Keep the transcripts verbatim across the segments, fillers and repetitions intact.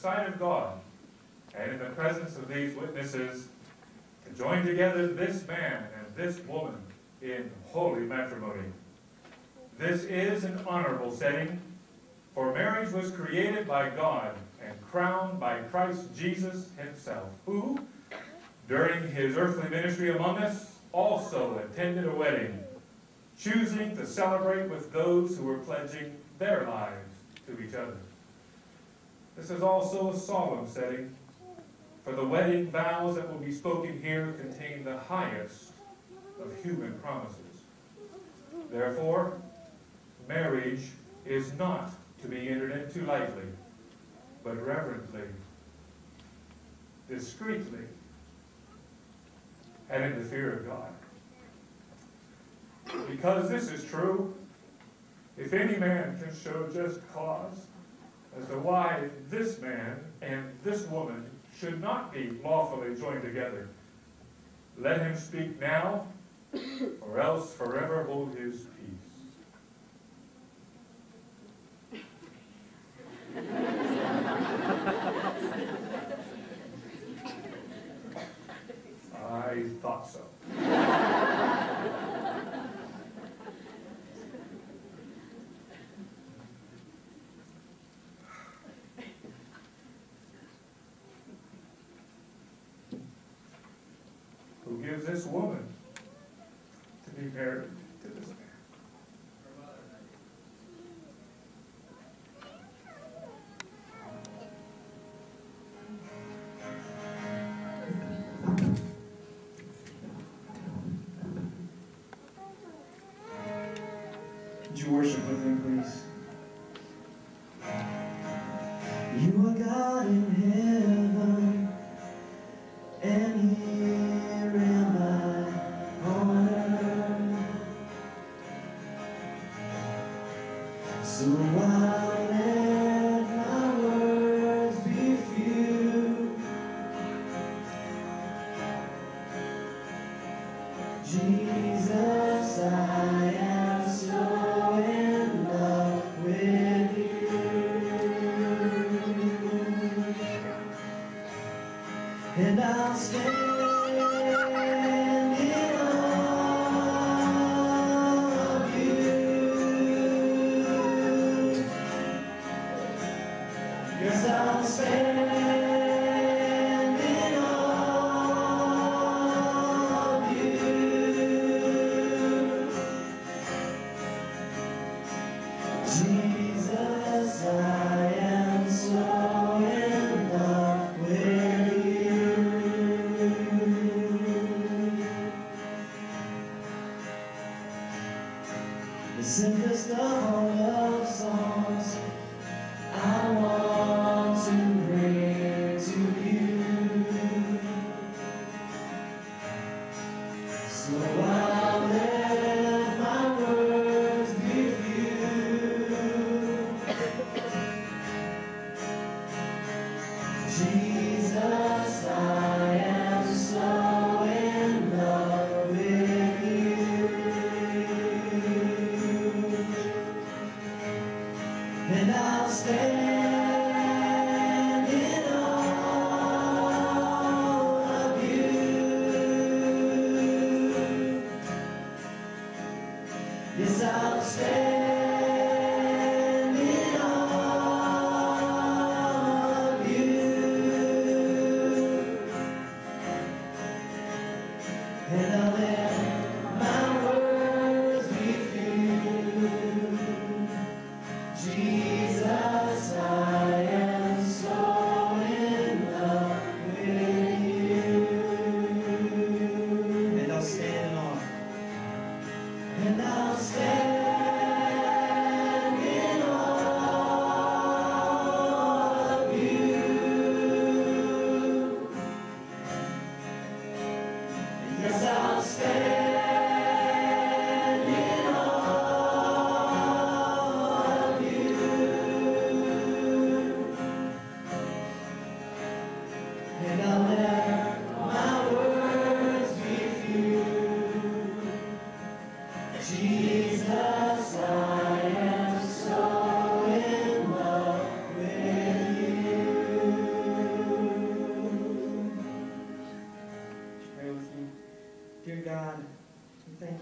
sight of God and in the presence of these witnesses, to join together this man and this woman in holy matrimony. This is an honorable setting, for marriage was created by God and crowned by Christ Jesus himself, who, during his earthly ministry among us, also attended a wedding, choosing to celebrate with those who were pledging their lives to each other. This is also a solemn setting, for the wedding vows that will be spoken here contain the highest of human promises. Therefore, marriage is not to be entered into lightly, but reverently, discreetly, and in the fear of God. Because this is true, if any man can show just cause as to why this man and this woman should not be lawfully joined together, let him speak now, or else forever hold his peace. I thought so. Who gives this woman to be married to this man?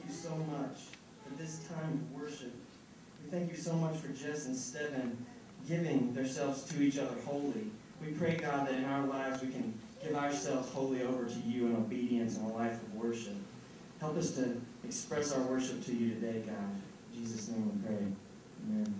you so much for this time of worship. We thank you so much for Jess and Stevan giving themselves to each other wholly. We pray, God, that in our lives we can give ourselves wholly over to you in obedience and a life of worship. Help us to express our worship to you today, God. In Jesus' name we pray. Amen.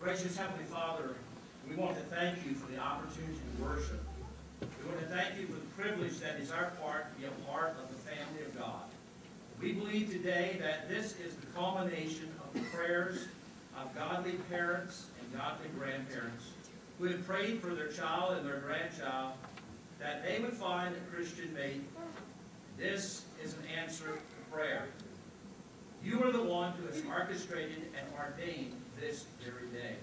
Gracious Heavenly Father, we want to thank you for the opportunity to worship. We want to thank you for the privilege that is our part to be a part of the family of God. We believe today that this is the culmination of the prayers of godly parents and godly grandparents who have prayed for their child and their grandchild that they would find a Christian mate. This is an answer to prayer. You are the one who has orchestrated and ordained this very day.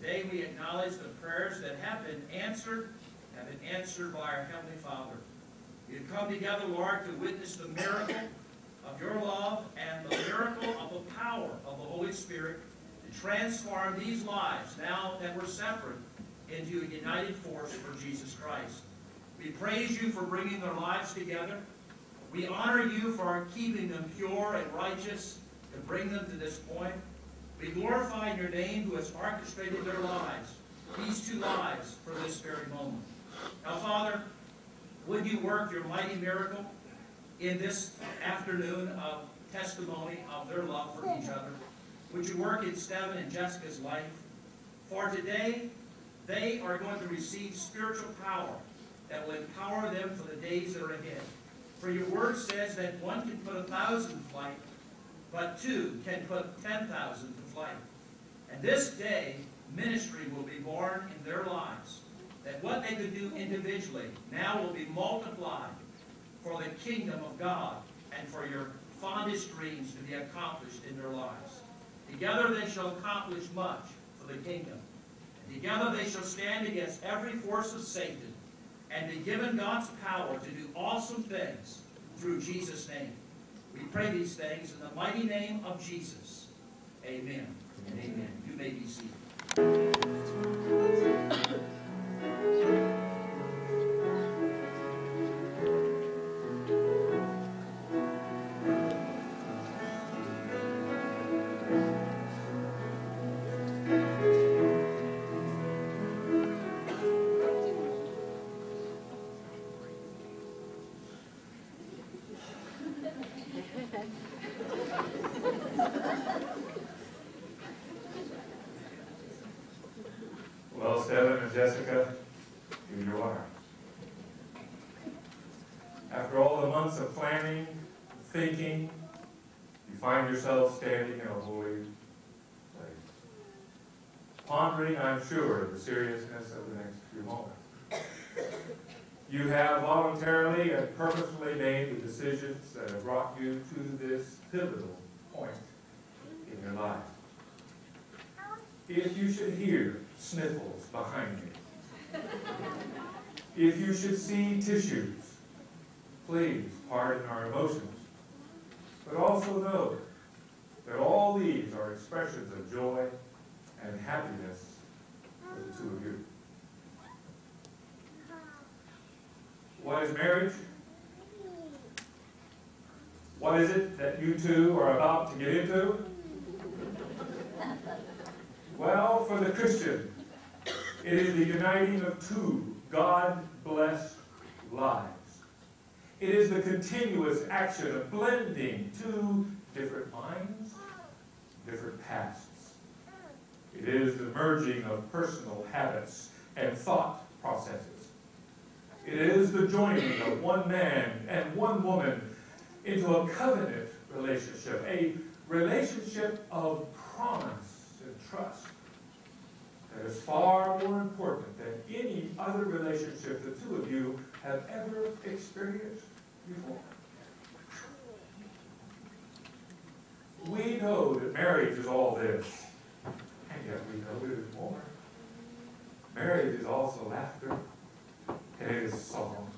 Today we acknowledge the prayers that have been answered, have been answered by our Heavenly Father. We have come together, Lord, to witness the miracle of your love and the miracle of the power of the Holy Spirit to transform these lives, now that we're separate, into a united force for Jesus Christ. We praise you for bringing their lives together. We honor you for keeping them pure and righteous to bring them to this point. We glorify your name who has orchestrated their lives, these two lives, for this very moment. Now, Father, would you work your mighty miracle in this afternoon of testimony of their love for each other? Would you work in Stevan and Jessica's life? For today, they are going to receive spiritual power that will empower them for the days that are ahead. For your word says that one can put a thousand to flight, but two can put ten thousand to flight. And this day, ministry will be born in their lives, that that what they could do individually now will be multiplied for the kingdom of God and for your fondest dreams to be accomplished in their lives. Together they shall accomplish much for the kingdom. And together they shall stand against every force of Satan and be given God's power to do awesome things through Jesus' name. We pray these things in the mighty name of Jesus. Amen and amen. You may be seated. Well, Stevan and Jessica, here you are. After all the months of planning, thinking, you find yourself standing in a holy place, pondering, I'm sure, the seriousness of the next few moments. You have voluntarily and purposefully made the decisions that have brought you to this pivotal point in your life. If you should hear sniffles behind you, if you should see tissues, please pardon our emotions, but also know that all these are expressions of joy and happiness for the two of you. What is marriage? What is it that you two are about to get into? Well, for the Christian, it is the uniting of two God-blessed lives. It is the continuous action of blending two different minds, different pasts. It is the merging of personal habits and thought processes. It is the joining of one man and one woman into a covenant relationship, a relationship of promise and trust that is far more important than any other relationship the two of you have ever experienced before. We know that marriage is all this, and yet we know it is more. Marriage is also laughter, and it is song.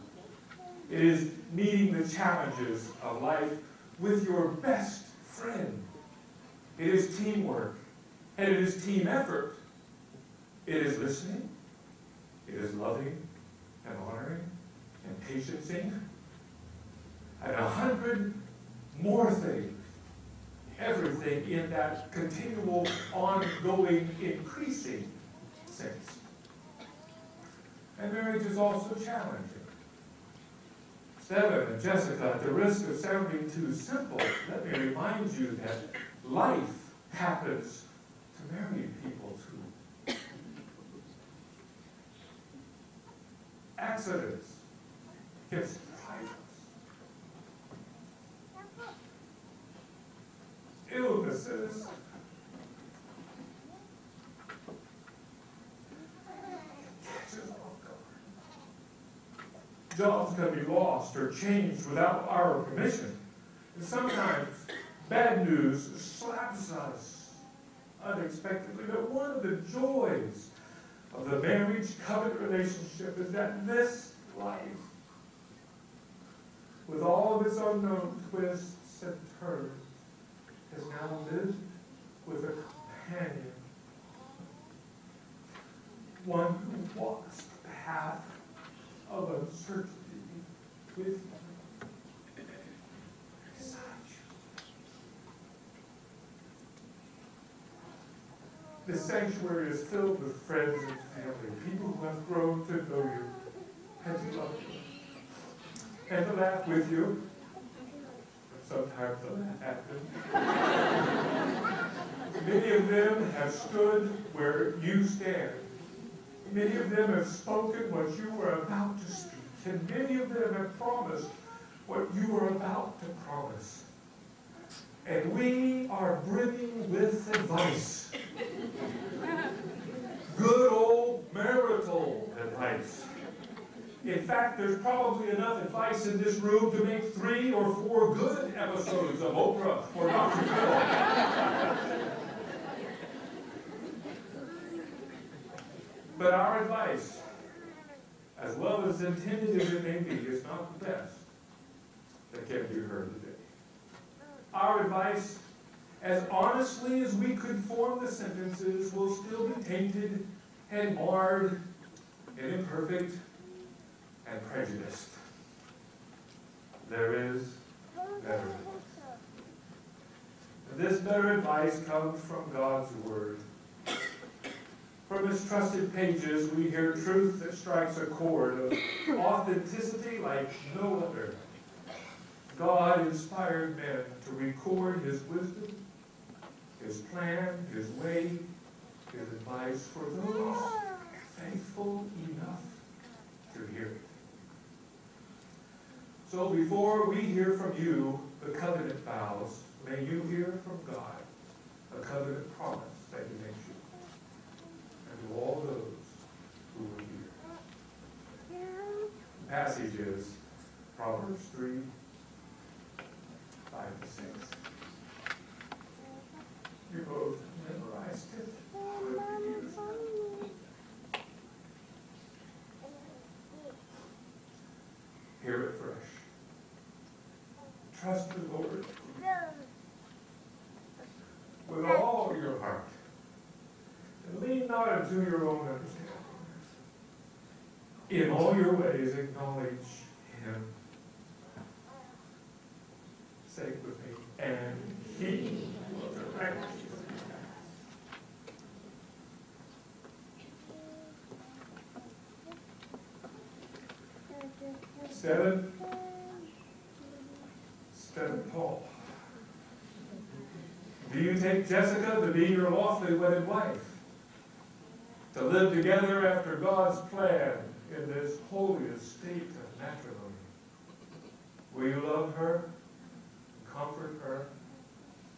It is meeting the challenges of life with your best friend. It is teamwork. And it is team effort. It is listening. It is loving and honoring and patiencing. And a hundred more things. Everything in that continual, ongoing, increasing sense. And marriage is also challenging. Stevan and Jessica, at the risk of sounding too simple, let me remind you that life happens to married people too. Accidents, gifts, trifles, illnesses, catches off guard. Jobs can be lost or changed without our permission. And sometimes bad news slaps us unexpectedly, but one of the joys of the marriage covenant relationship is that this life, with all of its unknown twists and turns, is now lived with a companion, one who walks the path of uncertainty with you. The sanctuary is filled with friends and family, people who have grown to know you and to love you, and to laugh with you, and sometimes to laugh at them. Many of them have stood where you stand. Many of them have spoken what you were about to speak, and many of them have promised what you were about to promise. And we are brimming with advice. Good old marital advice. advice. In fact, there's probably enough advice in this room to make three or four good episodes of Oprah or Doctor Phil. But our advice, as well as intended as it may be, is not the best that can be heard today. Our advice, as honestly as we could form the sentences, will still be tainted and marred and imperfect and prejudiced. There is better advice. And this better advice comes from God's Word. From His trusted pages, we hear truth that strikes a chord of authenticity like no other. God inspired men to record His wisdom, His plan, His way, His advice for those faithful enough to hear it. So before we hear from you the covenant vows, may you hear from God a covenant promise that He makes you, and to all those who will hear. The passage is Proverbs three. Five to six. You both memorized it. Hear it fresh. Trust the Lord with all your heart, and lean not unto your own understanding. In all your ways acknowledge Him. Say it with me, and He will direct you. Stevan, Stevan Paul, do you take Jessica to be your lawfully wedded wife, to live together after God's plan in this holiest state of matrimony? Will you love her, comfort her,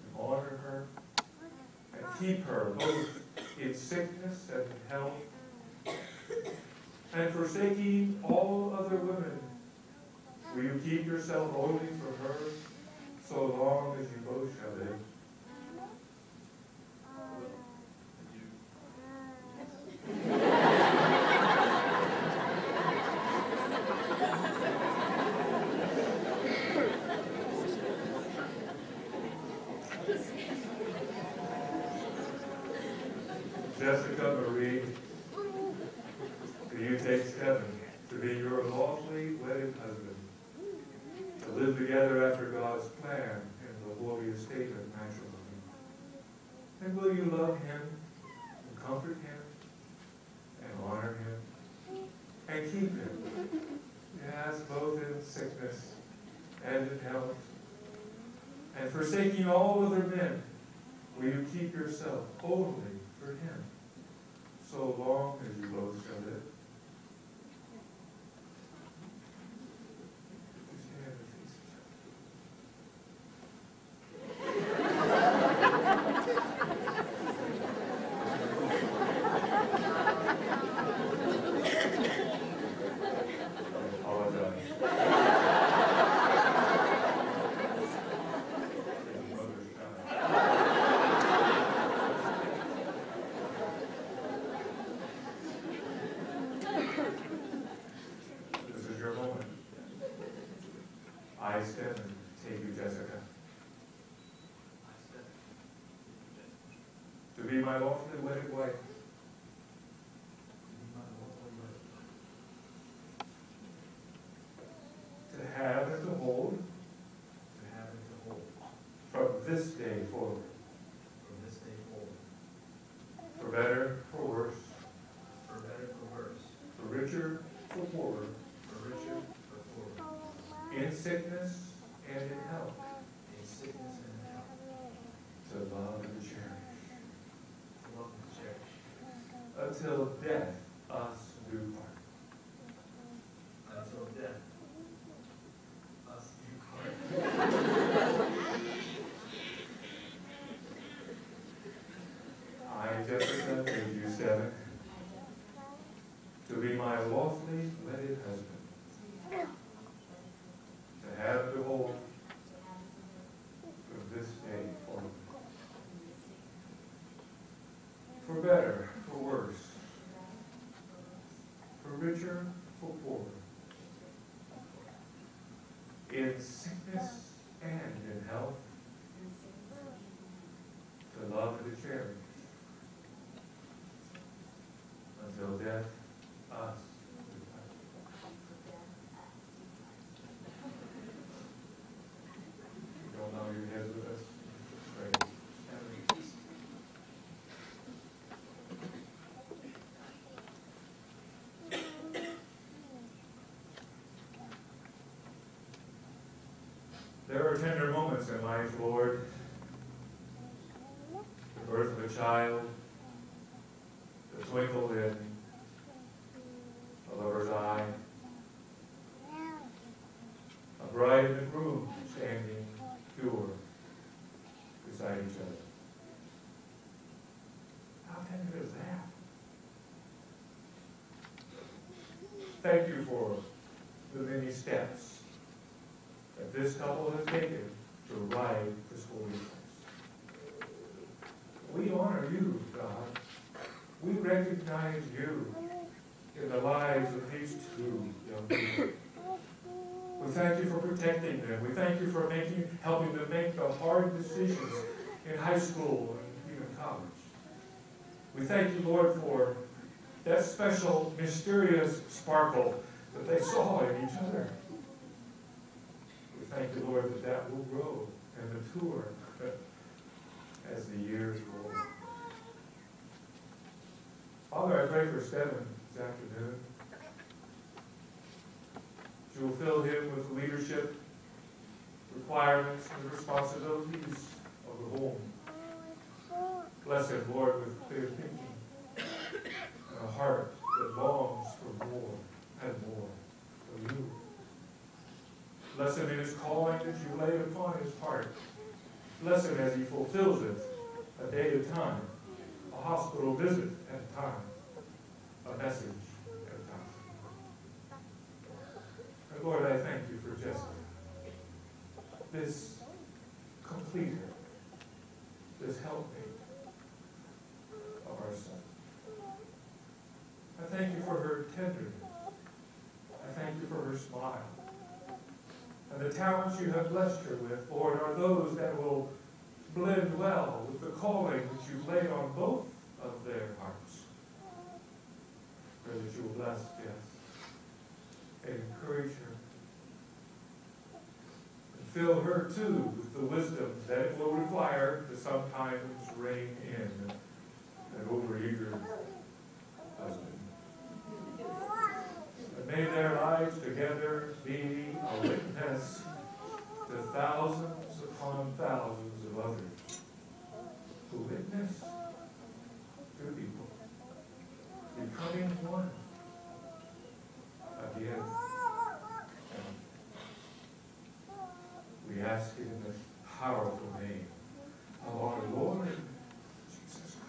and honor her, and keep her both in sickness and in health? And forsaking all other women, will you keep yourself only for her so long as you both shall live? Jessica Marie, do you take Stevan to be your lawfully wedded husband, to live together after God's plan in the holy estate of matrimony? And will you love him, and comfort him, and honor him, and keep him, yes, both in sickness and in health? And forsaking all other men, will you keep yourself only for him, so long as you both shall live? I apologize. My lawfully wedded wife. To have and to hold. To have and to hold. From this day forward. From this day forward. For better, for worse. For better, for worse. For richer, for poorer. For richer, for poorer. In sickness and in health. In sickness and in health. To love and to cherish. Until death us do part. Until death us do part. I, Jessica, give you Stevan, to be my lawfully wedded husband, to have to hold from this day forward. For better, for worse, for richer, for poorer, in sickness and in health, to love and to cherish, until death us. You don't know your heads with us. Pray. There are tender moments in life, Lord. The birth of a child, the twinkle in a lover's eye, a bride and a groom standing pure beside each other. How tender is that? Thank you for the many steps that this couple has taken to ride this holy place. We honor you, God. We recognize you in the lives of these two young people. We thank you for protecting them. We thank you for making, helping them make the hard decisions in high school and even college. We thank you, Lord, for that special, mysterious sparkle that they saw in each other. We thank you, Lord, that that will grow and mature as the years roll. Father, I pray for Stevan this afternoon. You will fill him with leadership, requirements, and responsibilities of the home. Bless him, Lord, with clear thinking and a heart that longs for more and more for you. Bless him in his calling that you lay upon his heart. Bless him as he fulfills it a day at a time, a hospital visit at a time, a message at a time. And Lord, I thank you for Jessica, this completer, this helpmate of our son. I thank you for her tenderness. I thank you for her smile. And the talents you have blessed her with, Lord, are those that will blend well with the calling that you've laid on both of their hearts. Pray that you will bless Jess and encourage her, and fill her too with the wisdom that it will require to sometimes rein in an overeager husband. And may their lives together be a witness to thousands upon thousands of others who witness two people becoming one again. We ask it in the powerful name of our Lord Jesus Christ.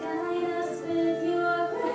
Guide us with your grace.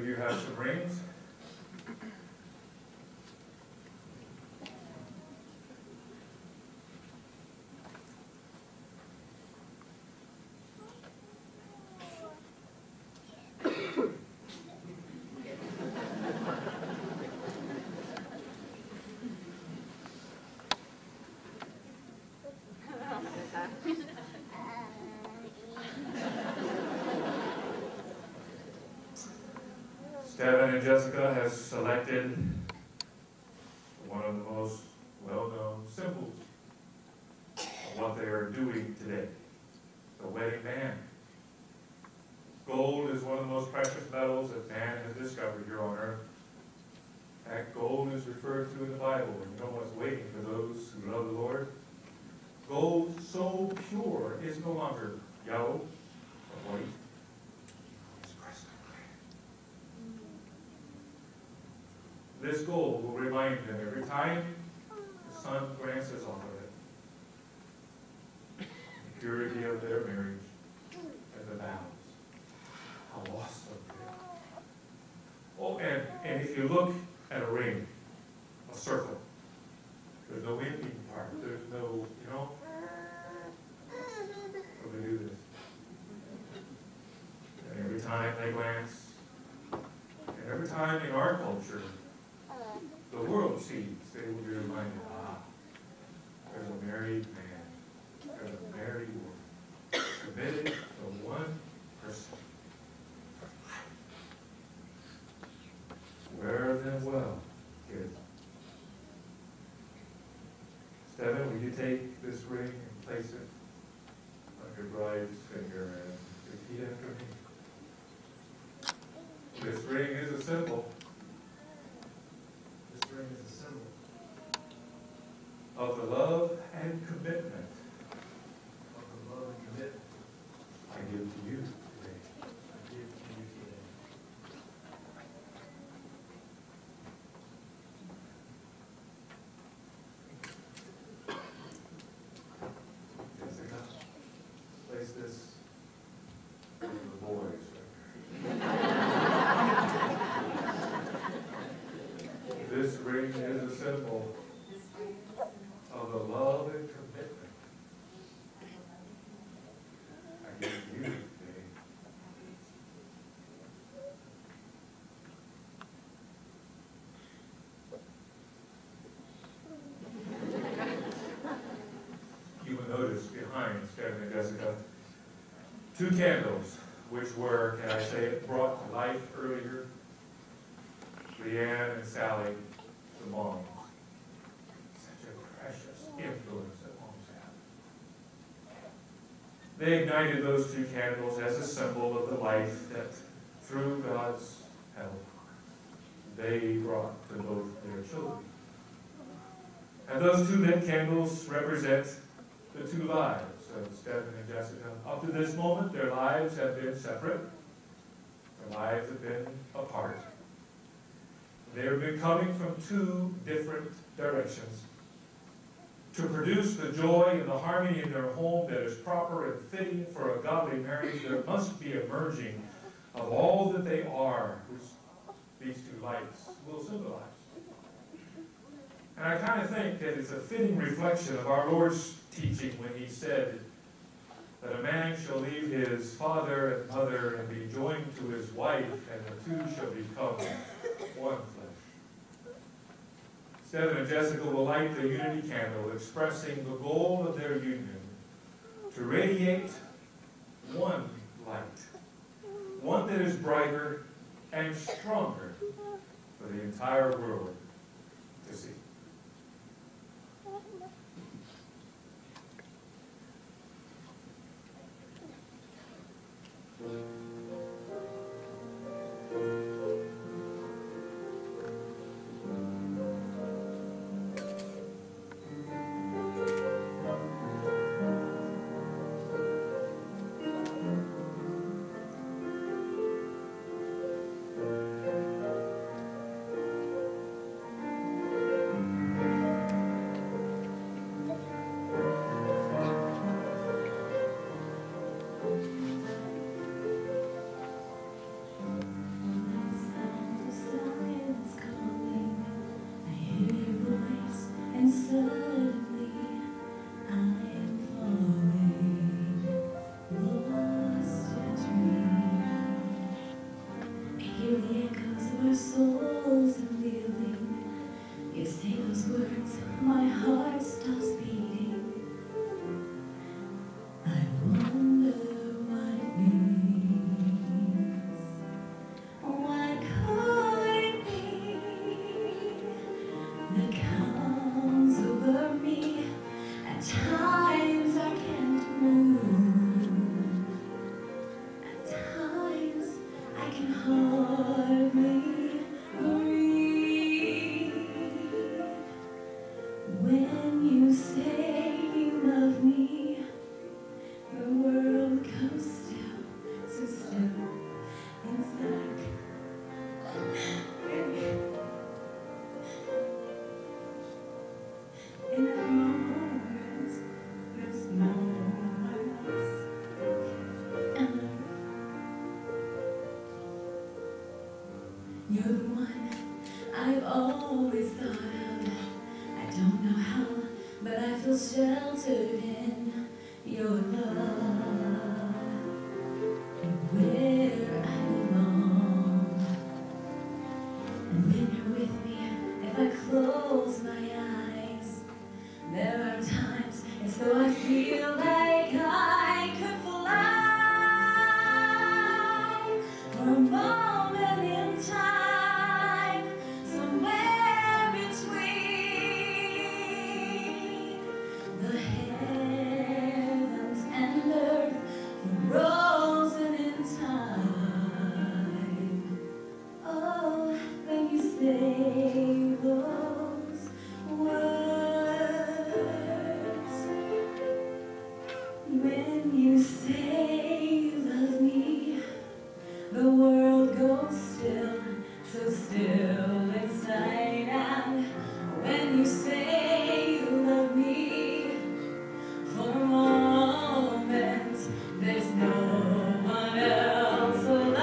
of you have some rings? Stevan and Jessica have selected one of the most well-known symbols of what they are doing today, the wedding band. Gold is one of the most precious metals that man has discovered here on earth. That gold is referred to in the Bible, and no one's waiting for those who love the Lord. Gold so pure is no longer yellow or white. This gold will remind them every time the sun glances off of it, the purity of their marriage and the vows. How awesome it is. Oh, and, and if you look at a ring, a circle, there's no ending part. There's no, you know, I'm going to do this. And every time they glance, and every time in our culture, the world sees, they will be reminded, ah, there's a married man, there's a married woman, committed to one person. Wear them well, kids. Stevan, will you take this ring and place it on your bride's finger and repeat after me? This ring is a symbol. Is a symbol of the love and commitment of the love and commitment I give to you today. I give to you today. Jessica, place this for the boys. This ring is a symbol of the love and commitment I give you today. You will notice behind Stevan and Jessica two candles, which were, can I say, brought to life earlier. Leanne and Sally. The mom. Such a precious influence that moms have. They ignited those two candles as a symbol of the life that, through God's help, they brought to both their children. And those two lit candles represent the two lives of Stevan and Jessica. Up to this moment, their lives have been separate. Their lives have been apart. They have been coming from two different directions to produce the joy and the harmony in their home that is proper and fitting for a godly marriage. There must be a merging of all that they are, which these two lights will symbolize. And I kind of think that it's a fitting reflection of our Lord's teaching when he said that a man shall leave his father and mother and be joined to his wife, and the two shall become one flesh. Stevan and Jessica will light the unity candle, expressing the goal of their union, to radiate one light, one that is brighter and stronger for the entire world to see. Thank you. souls revealing. You say those words, my heart stops beating. I wonder what it means. Why could it be that comes over me at times I can't move. At times I can hardly. When you say you love me, the world comes still, so still and stuck. In a moment, there's no one else. You're the one I've always thought of. I don't know how, but I feel sheltered in your love, and where I belong. And when you're with me, if I close my eyes, there are times as though I feel like I could fly for a moment in time. When you say you love me, the world goes still, so still inside out. When you say you love me, for a moment, there's no one else alive.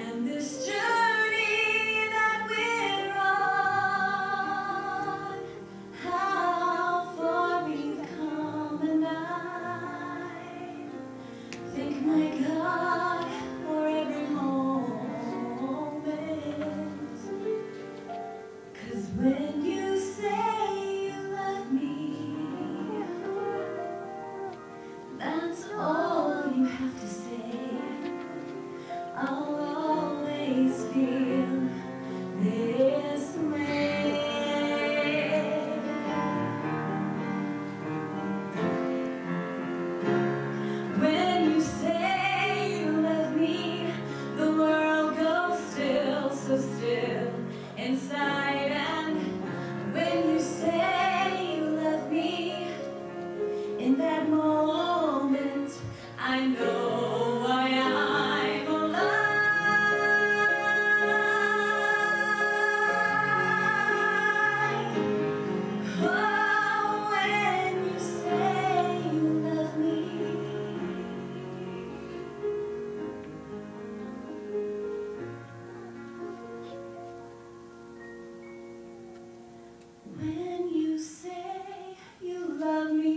And this journey inside. And when you say you love me, in that moment I know why I'm alive. Oh, when you say you love me. When you say you love me,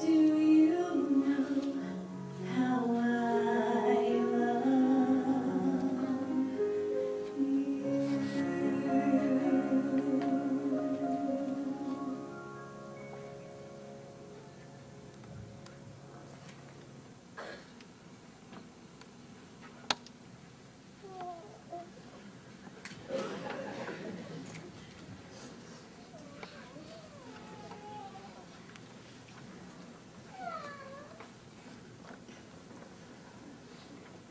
do you know how I love you?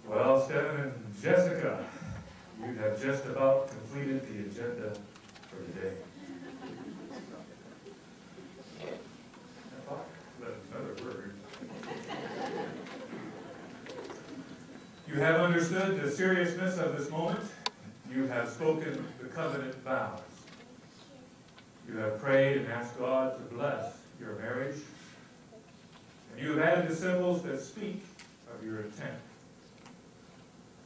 Well, Stevan and Jessica, you have just about completed the agenda for today. I thought that's another word. You have understood the seriousness of this moment. You have spoken the covenant vows. You have prayed and asked God to bless your marriage. And you have added the symbols that speak of your intent.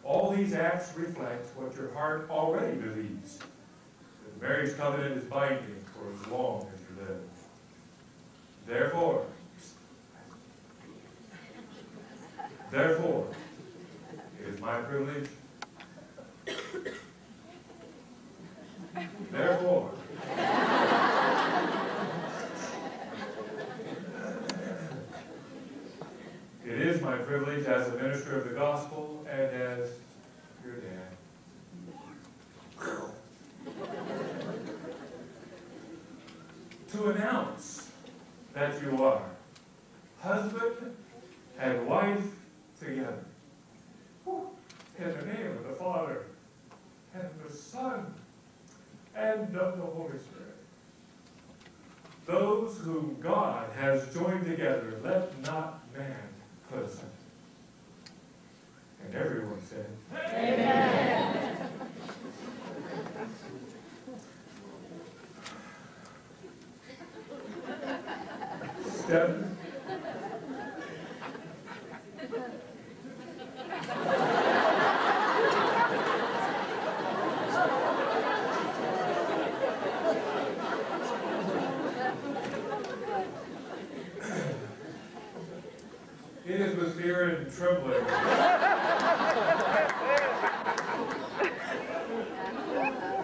All these acts reflect what your heart already believes, The marriage covenant is binding for as long as you live. Therefore, therefore, it is my privilege. Therefore, it is my privilege as a minister of the gospel and as your dad to announce that you are husband and wife together in the name of the Father and the Son and of the Holy Spirit. Those whom God has joined together, let not man put aside. And everyone said, Amen. Step. It is with fear and trembling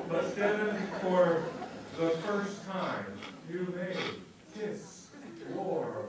but Stevan, for the first time, you may kiss your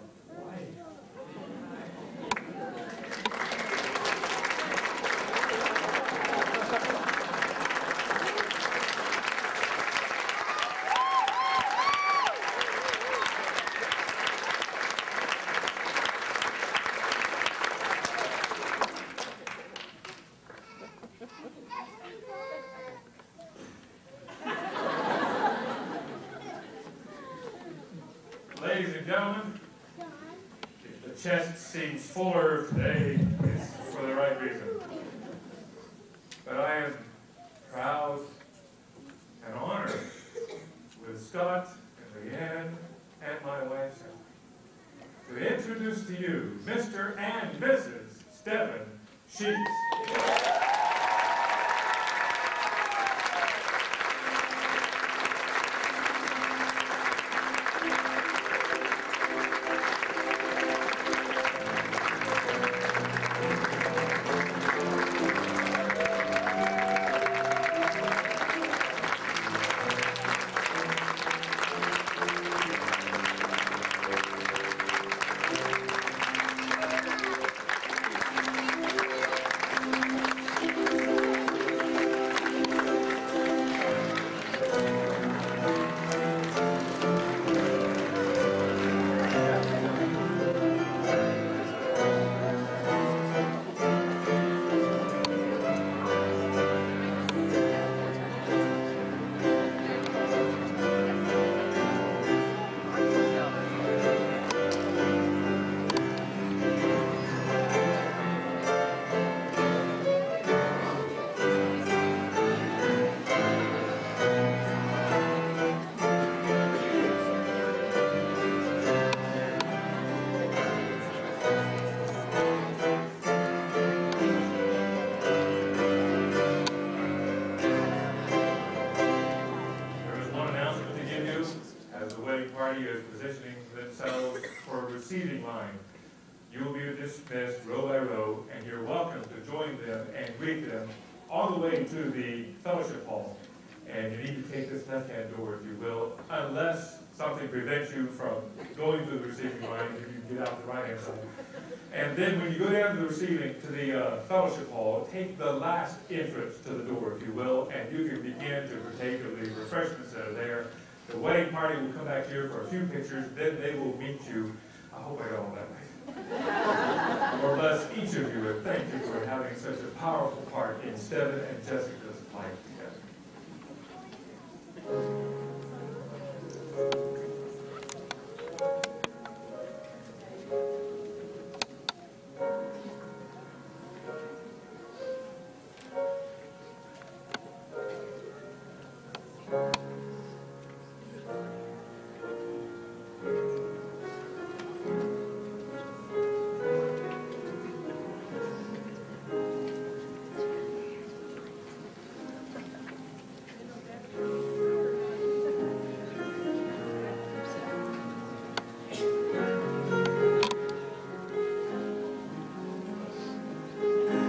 fuller today is for the right reason. But I am proud and honored with Scott and Leanne and my wife Sally to introduce to you Mister and Missus Stevan Sheets. To the fellowship hall, and you need to take this left-hand door if you will, unless something prevents you from going through the receiving line, if you can get out the right-hand side. And then when you go down to the receiving, to the uh, fellowship hall, take the last entrance to the door if you will, and you can begin to partake of the refreshments that are there. The wedding party will come back here for a few pictures, then they will meet you. I hope I got all that right. Or less, each of you, and thank you for having such a powerful part in Stevan and Jessica's life.